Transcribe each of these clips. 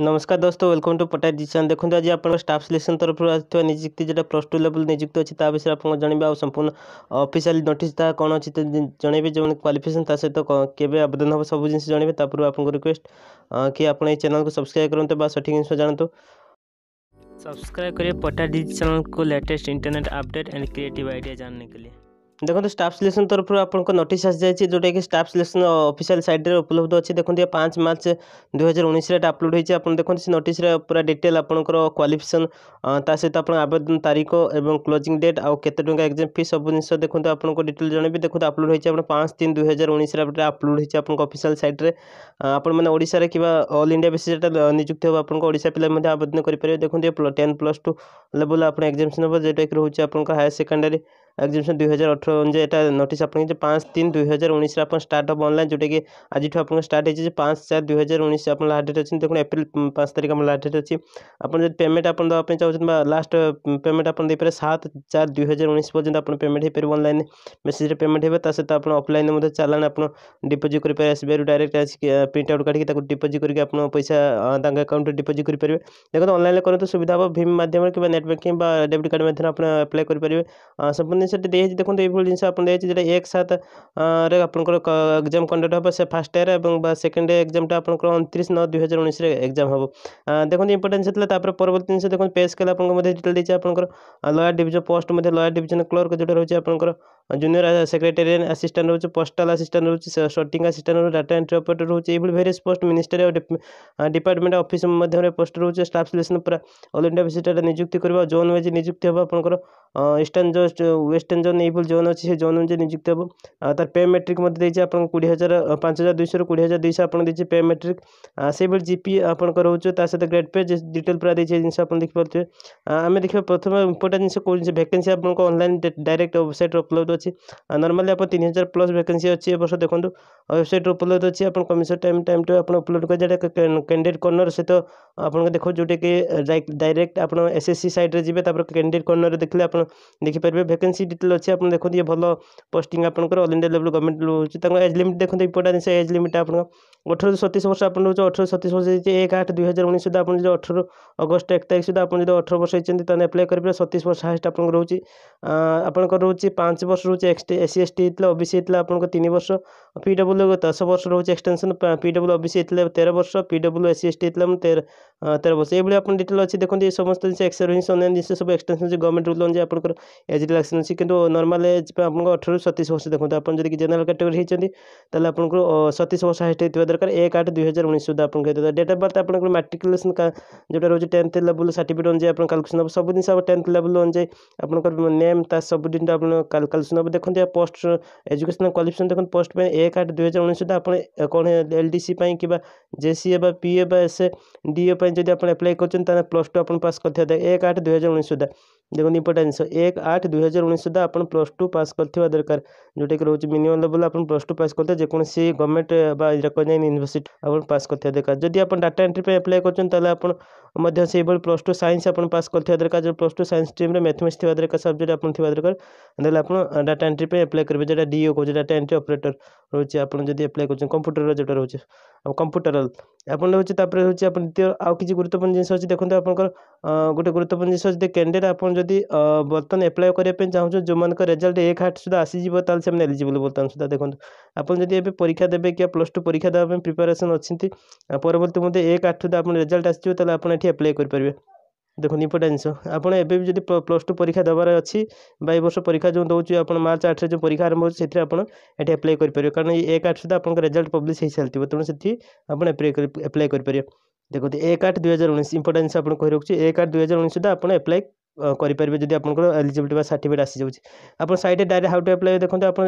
नमस्कार दोस्तों, welcome to पट्टायत डिजिक्स। देखो आज आप स्टाफ सिलेक्शन तरफ आसता निजुक्ति जो प्लस टू लेवल निजुक्ति अच्छी विषय आप जनवा और संपूर्ण ऑफिशियल नोटिस कौन अच्छी जनइबे जो क्वालिफिकेशन ता सहित केवे आवेदन हम सब जिन जनइबे तापूर्व आपको रिक्वेस्ट कि आप चैनल को सब्सक्राइब करूँ सठिक जिन जानतु सब्सक्राइब करें पट्टायत डिजिक्स चैनल को latest internet update and creative idea जानने के लिए। देखो स्टाफ सिलेक्शन तरफ आपको नोटिस आज जाए जोटा कि स्टाफ सिलेक्शन ऑफिशियल साइट रे उपलब्ध अच्छे। देखते 5 मार्च 2019 अपलोड होती है। आप देखते से नोटिस पूरा डिटेल आपंकर क्वालिफिकेशन ता सहित आप आवेदन तारीख और क्लोजिंग डेट आउ के एग्जाम फी सब जिन देखते आपको डिटेल जनइबी। देखते अपलोड होती है 5/3/2019 अपलोड होती है आप ऑफिशियल साइट रे। आप ओडिशा कि ऑल इंडिया बेसिस नियुक्ति हो आपको ओडिशा पिला आवेदन करेंगे। देखते 10+2 लेवल आप एग्जामिशन हो जोटा कि रोचे आप हायर सेकेंडरी एग्जामिशन 2018 अनुसार नोटिस आपको 5/3/2019 आप स्टार्ट हम ऑनलाइन जोटा कि आज आपको स्टार्ट हो 5/4/2019 आप लास्ट डेट अच्छी। देखो एप्रिल 5 तारीख आप लास्ट डेट अच्छी। आप पेमेंट आप चाहते लास्ट पेमेंट आप 7/4/2019 पर्यटन आप पेमेंट हो पारे। ऑनलाइन मेसेज पेमेंट होता सहित आप ऑफलाइन चालान आप डिपोजिट करेंगे। एसबीआई डायरेक्ट प्रिंट आउट काढ़ डिपोजिट करके पैसा अकाउंट डिपोजिट करेंगे। देखो ऑनलाइन करें सुविधा हम भीम माध्यम कि नेट बैंकिंग डेबिट कार्ड माध्यम आप अप्लाई करेंगे। संपूर्ण जिनसे देखते ये जिनस आप 1/7 एग्जाम कंडक्ट हम से फास्ट ईयर और सेकेंड ईयर एग्जाम 29/9/2019 एग्जाम हम। देखो इंपोर्टेंस परवर्ती जिन देखो पे स्केल आपको डिटेल देती है। आप lower division post lower division clerk जो रोचे आप जूनियर सेक्रेटेरियन असिस्टेंट रोचे पोस्टल असिस्टेंट रोचे सॉर्टिंग असिस्टेंट रोचे डाटा एंट्री ऑपरेटर रोचे भेरियस पोस्ट मिनिस्टर और डिपार्टमेंट ऑफिस मध्य पोस्ट रोचे। स्टाफ सिलेक्शन पूरा ऑल इंडिया बेसिस नियुक्ति करवा जोन वाइज नियुक्ति हम आप ईस्टर्न जोन वेस्टर्न जोन ये जोन अच्छे से जोन अनुसार नियुक्ति हम। तार पे मेट्रिक आपको 20,000 20,200 आपको पे मेट्रिक से जीपी आपको रोचे सहित ग्रेड पे डिटेल पूरा जिनस देखिए। आम देखा प्रथम इंपोर्टां जिन वैकेंसी आपको ऑनलाइन डायरेक्ट वेबसाइट उपलब्ध अच्छी। नॉर्मली आप 3,000 प्लस वैकेंसी अच्छी ए बर्ष। देखो वेबसाइट उपलब्ध अच्छी आप कमीशन टाइम टू आप अपलोड कर कैंडिडेट कॉर्नर सहित आपको देखो जोटा कि डायरेक्ट आप एसएससी साइट रे जिबे कैंडिडेट कॉर्नर देखिले आप देखिपारे वैकेंसी डिटेल अच्छे। आप देखते ये भल पोस्टिंग आपंकर ऑल इंडिया लेवल गवर्नमेंट हो। एज लिमिट देखते इंपोर्टां एज लिमिट आप 18 से 37 वर्ष आप 18 से 37 वर्ष 1/8/2019 सुधा आप 18 अगस्त 1 तारीख सुधा आप 18 वर्ष होती एप्लाई करेंगे। 37 वर्ष हाएस्ट आप रोचे आपंकर रोचे 5 वर्ष रोचे। SC ST होता OBC होता आपको 3 वर्ष PW 10 वर्ष रोचे एक्सटेंशन। PW OBC होता 13 वर्ष PW SC ST होता 13 वर्ष। ये आप डिटेल अच्छे। देखते ये समस्त जिन एक्सरविंग अन्य जिन सब एक्सटेंशन अच्छे गवर्नमेंट रूल अनुसार आपंकर एज रिलैक्सेशन अच्छी। कि नॉर्मल एज आपको 18 से 37 वर्ष। देखते आप जब जनरल कैटेगरी होती है आपको 37 वर्ष हाएस्ट होता दरकार 1/8/2019 सुधा आप डेट अफ बर्थ आप मैट्रिकुलेसन जो रोज 10th लेवल सर्टिफिकेट अनुसार आप कैलकुलेसन हम सब जिन 10th लेवल अनुसार आपको नेम सब दिन आप कैलकुलेसन हम। देखते पोस्ट एजुकेशन क्वालिफिकेशन देखते पोस्ट 1/8/2019 सुधा आप कौन LDC कि JCA PA SDA जब आप एप्लाई कर +2 आप पास करते 1/8/2019 सुधा। देखो इंपोर्टां जिन 1/8/2019 सुधा आप +2 पास करवा दरकार जोटा कि रोज मिनिमम लेवल आप +2 पास करते जेकोसी गवर्नमेंट रिकग्नाइज्ड यूनिवर्सिटी आप पास करवा दरकार। जब आप डाटा एंट्री पे अप्लाई कर +2 साइंस आप पास करवा दरकार। जो +2 साइंस स्ट्रीम में मैथमेटिक्स थी दरकार सब्जेक्ट आपको दरकार आप डाटा एंट्री पे अप्लाई करेंगे। जो DO कहे डाटा एंट्री ऑपरेटर रोचे आप अप्लाई कर कंप्यूटर जो रोचे कंप्यूटरल आप रोचे रोचे आप आउ किसी गुरुत्वपूर्ण जिन अच्छे। देखते आप गोटे गुरुत्वपूर्ण जिन अच्छे कैंडिडेट आप बर्तमान एप्लाय करने चाहूँ जो मान रिजल्ट 1/8 सुधा आसीजिव से एलिजिबल बर्तमान सुधा। देखते आप जब ये परीक्षा देवे कि +2 परीक्षा देवाई प्रिपेरेसन अच्छी परवर्ती मध्य 1/8 सुधा आप रिजल्ट आसो आप एप्लाय करेंगे। देखो इंपोर्टां जिन आप जब +2 परीक्षा देवार अच्छी वर्ष परीक्षा जो दौर आप मार्च 8 जो परीक्षा आरंभ होती एप्लाय करेंगे। कारण ये 1/8 सुधा आप रिजल्ट पब्लिश हो सारी तेणु से आप एप्लाय करेंगे। देखते 1/8/2019 इंपोर्टां जिन आपको कही रखुच्छे 1/8/2019 सुधा आप एप्लाय करेंगे जब आप एलिजिबिलिटी सर्टिफिकेट आसी जाऊँगी। आप site direct how to apply देखते आप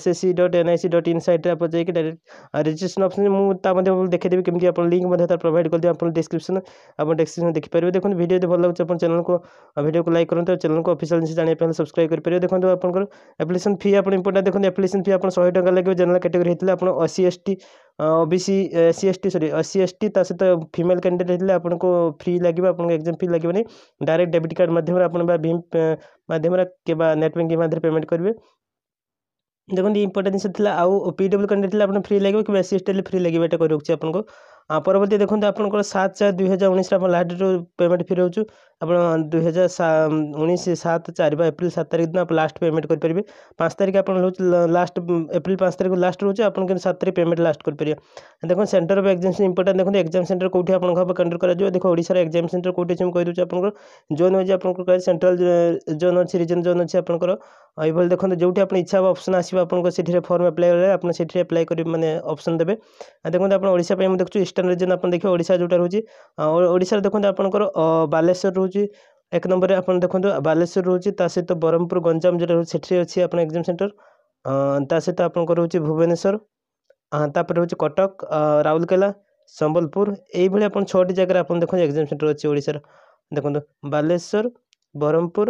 ssc.nic.in साइट आप जाइए डायरेक्ट रजिस्ट्रेशन ऑप्शन मुझे देखेदेवी कमी आप लिंक तार प्रोवाइड करदे आप डिस्क्रिप्शन आप डिस्क्रिप्शन देखिपारे। देखो वीडियो भल लगे आप चैनल को वीडियो को लाइक करें चैनल को ऑफिशियल जिन जानकारी सब्सक्राइब करेंगे। देखते आप एप्लिकेशन फी आप इंपोर्टां देखते एप्लिकेशन फी आप 100 टका लगे जनरल कैटेगरी होता है आप SC ST सहित फीमेल कैंडिडेट होते आपको फ्री लगे आपको एग्जाम फी लगे नहीं डायरेक्ट डेबिट कार्ड माध्यम आप भीम माध्यम के नेट बैंकिंग माध्यम पेमेंट करेंगे। देखो इंपोर्टां जिन आउ PW कैंडिडेट आप फ्री लगे कि SC ST फ्री लगे ये कही रखी आपको परवर्ती देखते आपंकर 7-4-2019 लास्ट डेट पेमेंट फ्री होचु आप 2019 एप्रिल 7 तारिख दिन आप लास्ट पेमेंट करेंगे 5 तारिख आप लास्ट एप्रिल 5 तारिख लास्ट रोचे आप 7 तारिख पेमेंट लास्ट करेंगे। देखो सेंटर ऑफ एग्जामिनेशन इंपोर्टेंट देखते एग्जाम सेंटर कौटी आप कंडक्ट कर देखो ओडिशा एग्जाम सेंटर कौटी कहीदे आप जोन होगी आप सेंट्रल जोन अच्छी रिजन जोन अच्छी आपंकर ये देखते जो आप इच्छा ऑप्शन आसो आप फॉर्म अप्लाई आपठी अप्लाई कर माने ऑप्शन देते देखते आपशा देखते ईस्टर्न रिजन आप देखिए ओडिशा जोटा रोचे ओडिशा देखते आपंकर बालेश्वर रोचे 1 नंबर आप देखते बालेश्वर रोचे ता सहित ब्रह्मपुर गंजाम जोटा रोचे अच्छी आप एग्जाम सेंटर ता सहित आपंकर रोचे भुवनेश्वर तापर रोचे कटक राउरकेला संबलपुर यही आप 6 जगह आप देखते एग्जाम सेंटर अच्छे ओडिशार देखो बालेश्वर ब्रह्मपुर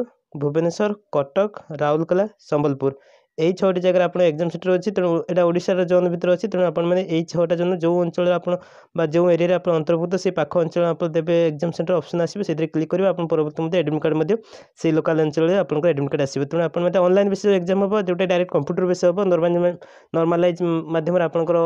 भुवनेश्वर कटक राउरकेला संबलपुर यही 6 जगह आप एग्जाम सेंटर अच्छी तेणु यहाँ ओडिशार जोन भर अच्छी तेणु आपने 6 जोन जो अंचल जो एरिया आप अंतर्भुक्त से पाख अंचल आप देवे एग्जाम सेंटर ऑप्शन आसो से क्लिक करेंगे आप परवर्ती एडमिट कार्ड से लोकाल अंचल आपको एडमिट कार्ड आसो तेणु आप ऑनलाइन बेस एग्जाम हम जोटा डायरेक्ट कंप्यूटर बेस हम नॉर्मलाइज माध्यम आपंकर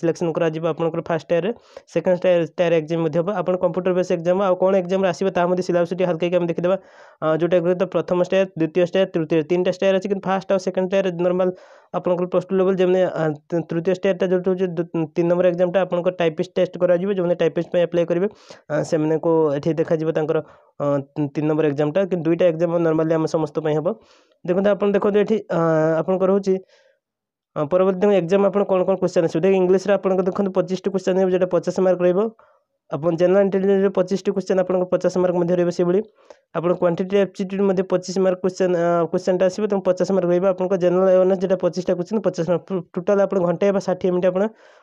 सिलेक्शन कर first year second year exam हम आप कंप्यूटर बेस एग्जाम आ कौन एग्जाम आसो सिलेबस हल्के देखा जोटा प्रथम स्टेयर द्वितीय स्टेयर तृतीय 3टा स्टेयर अच्छी फर्स्ट और सेकंड ईयर नॉर्मल आपंकर प्लस टू लेवल जमने तृतीय स्टेटा जो 3 नंबर एग्जाम आपंकर टाइपिस्ट टेस्ट करा जिवो जमने टाइपिस्ट में अप्लाई करेंगे से मैंने को एठी देखा जिवो तांकर 3 नंबर एग्जाम कि 2टा एग्जाम नॉर्मली हम समस्त हम देखते आपन देखो एठी आपंकर होची परवर्ती एग्जाम आप कौन कौन क्वेश्चन आसो देख इंग्लिश रे आपन देखो 25टी क्वेश्चन है जो 50 मार्क रहबो अपन जनरल इंटेलिजेंस 25टी क्वेश्चन आपको 50 मार्क रही से भाई आप क्वांटिटी एप्टीट्यूड 25 मार्क क्वेश्चन आसो तुम 50 मार्क रही आपको जनरल अवेयरनेस जो 25टा क्वेश्चन 50 मार्क टोटाल आप घंटे 60 मिनट आप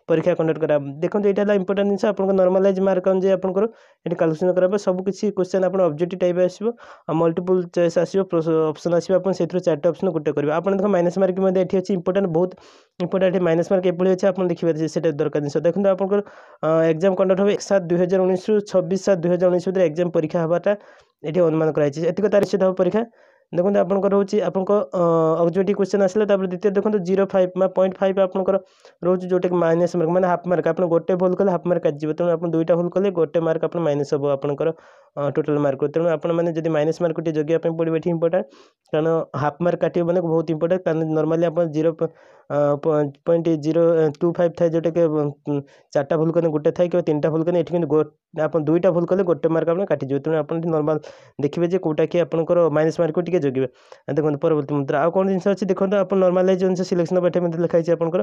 परीक्षा कंडक्ट करा देखते यहाँ इंपोर्टेंट जिनस आप नॉर्मलाइज मार्क अनुजाई आपंकर ये कैलकुलेसन कर सबकि क्वेश्चन आप ऑब्जेक्टिव टाइप आसो मल्टीपल चॉइस आसो ऑप्शन आसो से 4टा ऑप्शन गोटे करेंगे आप देखो माइनस मार्क ये अच्छी इंपोर्टेंट बहुत इंपोर्टेंट माइनस मार्क एपली अच्छे आप देखिए से दरकार जिन देखते आपंकर एग्जाम कंडक्ट हम 1/7-2019 रु 26/7-2019 भर एग्जाम परीक्षा हवाटा ये अनुमान करती तारीख सुधा परीक्षा देखते आपंकर रोचे आपको ऑब्जेक्टिव क्वेश्चन आसला द्वितीय देखो 0.5 आपंकर रोचे जोटा कि माइनस मार्क माने हाफ मार्क आप गोटे भूल कले हाफ मार्क आज तेणु आप 2टा भूल कले गोटे मार्क आप माइनस हम आपंकर टोटाल मार्क तेणु आपने माइनस मार्क टे जगह पड़े ये इंपोर्टेंट कारण हाफ मार्क काटे मैंने बहुत इंपोर्टेंट कारण नॉर्मली आप 0.025 था जोटा कि 4टा भूल कले गोटे थाए कि 3टा भूल कले ये आप 2टा भूल कले गोटे मार्क आपने काटी जाए तेणु आप नॉर्मल देखिए कोटा कि आपंकर माइनस मार्क टे जगे देखो परवर्ती मुद्रा आ कौन जिन अच्छी देखते आप नॉर्मलाइज जिन सिलेक्शन बैठे लिखाई आपंकर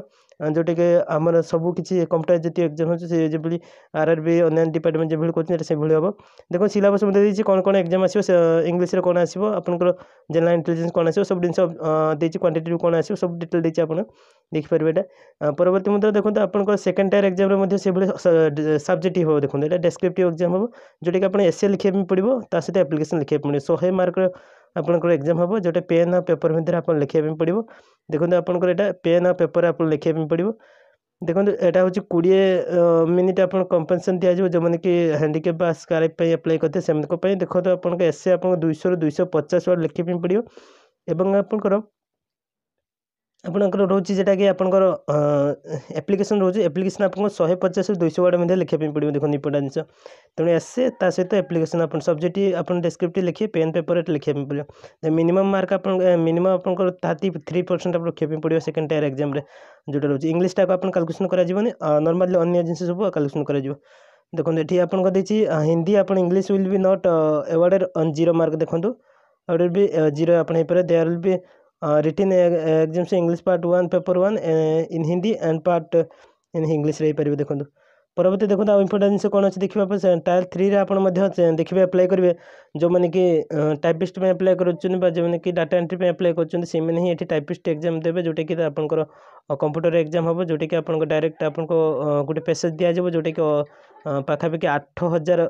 जोटा कि आम सबकि कंप्यूटर जैसे एग्जाम होगी आरआरबी अन्य डिपार्टमेंट जो करते से भाई हम देखो सिलेबस मैं देखिए कौन कौन एग्जाम आसो इंग्लिश कौन आसो आपंकर जनरल इंटेलिजेंस कौन आसो सब जिन क्वांटिटी कौन आसो सब डिटेल देती आप देखिपर यहाँ परवर्ती मुद्रा देखते आपंकर सेकेंड टायर एग्जाम से भाई सब्जेक्टिव हम देखते यहाँ डेस्क्रिप्टिव एग्जाम हम जोटा कि आप एसए लिखा पड़ो ता सहित एप्लिकेशन लिखा पड़े 100 मार्क आपंकर एग्जाम हम जोटा पेन आ पेपर भर आप लिखापी पड़ो देखते आपंकर यहाँ पेन आ पेपर आप लिखापी पड़ो देखो यहाँ हूँ 20 मिनिट आप कंपेनसेशन दिजाव जो मैंने कि हैंडिकैप स्कारप अप्लाई करते हैं से देखते आपको एसए आप 200-250 वर्ड लिखापी पड़ो एवं आपंकर रोचे जेटा कि आपंकर एप्लिकेशन रोचे एप्लिकेशन आपको 150-200 वर्ड मध्य लिखापी पड़ो देखो इंपोर्टेंट जिनस तेणु एसए ता सहित एप्लिकेशन आप सब्जेक्ट आप डेस्क्रिप्टिव लिखे पेन पेपर लिखापी पड़ो मिनिमम मार्क आप मिनिमम आपंकर 33% आप लिखापी पड़ो सेकेंड टायर एग्जाम जोटा रोचे इंग्लिश टाक आप कैलकुलेशन कर नॉर्मली अन्य जिनस सब कैलकुलेशन कर देखो ये आपको देखिए हिंदी आप English will be not awarded on 0 mark देखो अवार्डेड बी 0 आप there will be written exam से English part 1 paper 1 in Hindi and part in English रहीपर देखो परवर्ती देखते आउ इंपोर्टेंट जिनस कौन अच्छे देखिए टायर 3 आप देखिए अप्लाई करेंगे जो मैंने कि टाइपिस्ट में अप्लाई करा जो मैंने कि डाटा एंट्री में अप्लाई करें टाइपिस्ट एग्जाम देवे जोटा कि आपंकर कंप्यूटर एग्जाम हम जोटा कि आपको डायरेक्ट आपको गोटे पेसेज दिजाव जोटा कि पाखापाखि 8000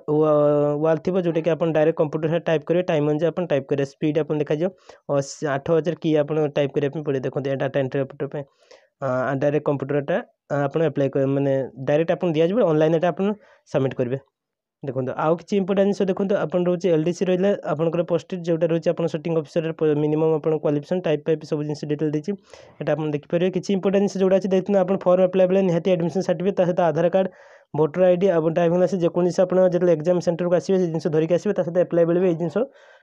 वाल थी जोटा कि आप डायरेक्ट कंप्यूटर टाइप करेंगे टाइम अनुसार आप टाइप करेंगे स्पीड आप देखा 8000 की आप टाइप करने पड़े देखते data entry computer direct computer आप अप्लाई कर मैंने डायरेक्ट आप दिजाव ऑनलाइन आप सबमिट करेंगे देखो आउ कि इंपोर्टेंट जिनस देखते आप रोचे एलडीसी रही आपंकर पोस्ट जोटा रोचे आप शूटिंग ऑफिसर मिनिमम आप क्वालिफिकेशन टाइप फाइप सब जिन डिटेल देखिए यहाँ आप देखिपर कि इंपोर्टेंट जिनस जोटा अच्छे देखते हैं आप फॉर्म अप्लाई बेले निहाती एडमिशन सर्टिफिकेट सहित आधार कार्ड भोटर आईडी और ड्राइविंग लाइसेंस जो जिस आपल एग्जाम सेंटर को आसवे जिन धरिकी आसवे सहित एप्लाई बेले भी जिन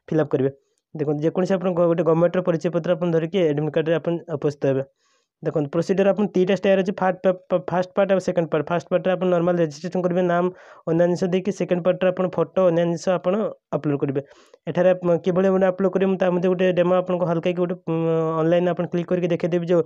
फिलअप करेंगे। देखो जेकोसी आप गोटे गवर्नमेंट परिचय पत्र आप धरिकी एडमिट कार्ड आप उपस्थित होगा। देखो प्रोसीजर आप तीटा स्टेयर अच्छे फास्ट पार्ट और सेकेंड पार्ट। फास्ट पार्ट आप नॉर्मल रजिस्ट्रेशन करेंगे नाम अन्य जिन देखिए सेकेंड पार्ट आप फोटो अन्य जिन अपलोड करेंगे। एठार किभली अपलोड करेंगे मुझे गोटे डेमो आपको हल्का गोटे ऑनलाइन आप क्लिक करके देखेदेवी जो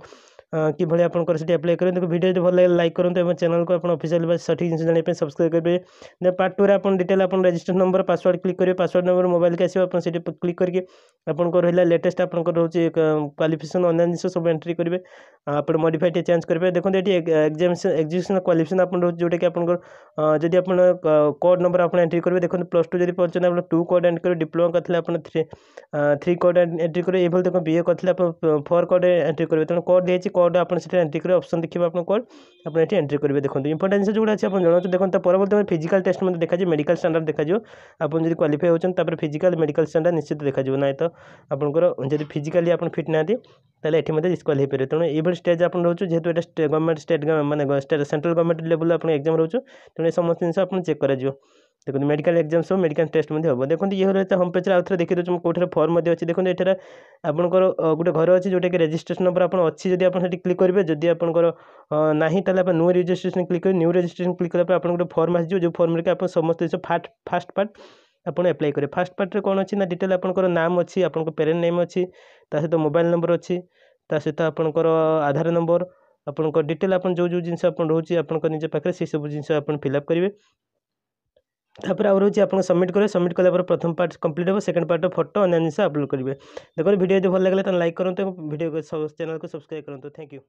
किभली आपंकर से अप्लाई करें। देखो वीडियो भल लगे लाइक करूँ और चैनल को आप ऑफिशियल सठिक जिन जाना सब्सक्राइब करेंगे। पार्ट टू आप डिटेल आप रजिस्ट्रेशन नंबर पासवर्ड क्लिक करेंगे। पासवर्ड नंबर मोबाइल के आसो से क्लिक करके आपको रहा लेटेस्ट आप रोचे क्वालिफिकेशन अन्य जिन सब एंट्री करेंगे आप मॉडिफाई टे चेंज करेंगे। देखो ये एग्जामिनेशन एग्जीक्यूशन क्वालिफिकेशन आप जोटा कि आपको कोड नंबर आप एंट्री करेंगे। देखो प्लस टू जी पहुंचे आप 2 कोड एंट्री करेंगे। डिप्लोमा करते आप 3 कोड एंट्री करेंगे। ये देखो बीए करते आप 4 कोड एंट्री करेंगे। तेनाली कोड देती कोड आप एंट्री करेंगे। ऑप्शन देखिए आप कोड आप एंट्री करेंगे। देखो इंपोर्टेंट जिन जो अच्छे आप जानते देखते परवर्ती फिजिकल टेस्ट मैं देखा मेडिकल स्टैंडर्ड देखा आप जी क्वालिफाई होती फिजिकल मेडिकल स्टैंडर्ड निश्चित देखा ना तो आपंकर फिजिकाली आप फिट ना ताले ये मत डिस्क्वाल हो पारे। तेनाली ये स्टेज आप रोचे जेहतु ये गवर्नमेंट स्टेट मैंने सेंट्रल गवर्नमेंट लेवल आप एग्जाम रोचे तेनाली समस्त जिन आप चेक कर। देखो मेडिकल एग्जाम सब मेडिकल टेस्ट हम। देखो ये होता होम पेज आउे देखी दूसरे कौटे फर्म अच्छे। देखो ये आपंकर गोटे घर अच्छे जोटा कि रजिस्ट्रेशन नंबर आपड़ी से क्लिक करेंगे। जदि आपंकर नहीं न्यू रजिस्ट्रेशन क्लिक करेंगे। न्यू रजिस्ट्रेशन क्लिक कला आप गोटे फर्म आस फर्म के आप समस्त फास्ट पार्ट आप एप्लाई करेंगे। फास्ट पार्टे कौन अच्छी ना डिटेल आपंकर नाम अच्छी आप पेरेन्ट नेम अच्छी सहित मोबाइल नंबर अच्छी सहित आपंकर आधार नंबर आपंकर डिटेल आप जो जो जिन रोचे आपंकर निज पाखे से सब जिन आप फिलअप करेंगे। तापर आउ रोचे आप सबमिट करेंगे। सबमिट कला प्रथम पार्ट कंप्लीट हो सेकंड पार्ट फोटो अन्य जिन अपलोड करेंगे। देखो वीडियो जो भल लगे तो लाइक करूँ वीडियो चैनल को सब्सक्राइब करूँ। Thank you.